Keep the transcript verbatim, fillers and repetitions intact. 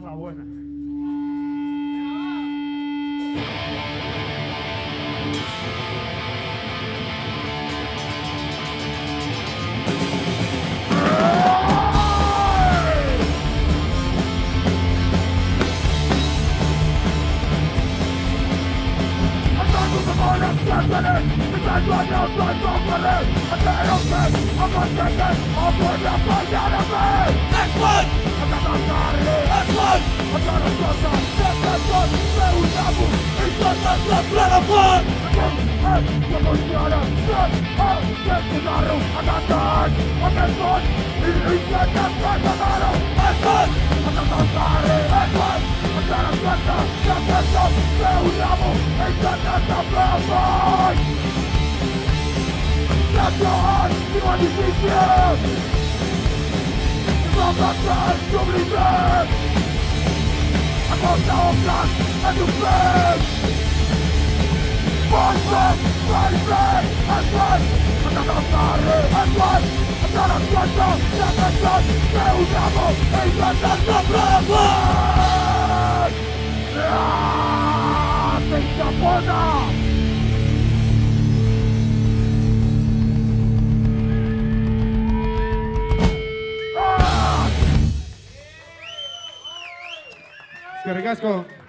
es la buena. Let's go.